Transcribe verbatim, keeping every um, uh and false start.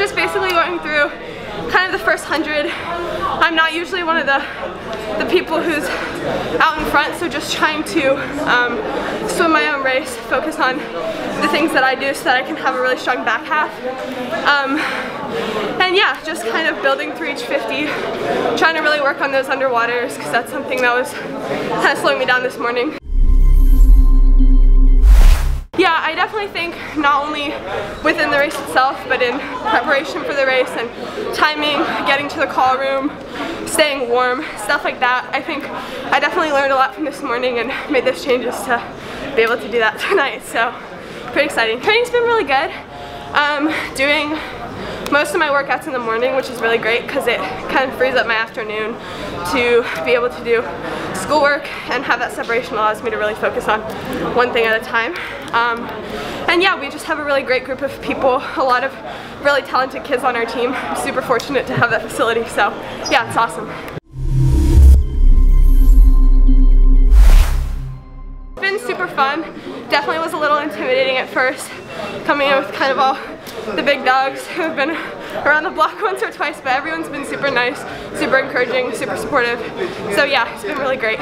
just basically going through kind of the first hundred. I'm not usually one of the, the people who's out in front, so just trying to um, swim my own race, focus on the things that I do so that I can have a really strong back half. Um, and yeah, just kind of building through each fifty, trying to really work on those underwaters, because that's something that was kind of slowing me down this morning. Yeah, I definitely think not only within the race itself, but in preparation for the race and timing, getting to the call room, staying warm, stuff like that. I think I definitely learned a lot from this morning and made those changes to be able to do that tonight, so pretty exciting. Training's been really good. Um, doing most of my workouts in the morning, which is really great because it kind of frees up my afternoon to be able to do schoolwork and have that separation allows me to really focus on one thing at a time. Um, and yeah, we just have a really great group of people, a lot of really talented kids on our team. I'm super fortunate to have that facility, so yeah, it's awesome. It's been super fun. Definitely was a little intimidating at first, coming in with kind of all the big dogs who have been around the block once or twice, but everyone's been super nice, super encouraging, super supportive. So yeah, it's been really great.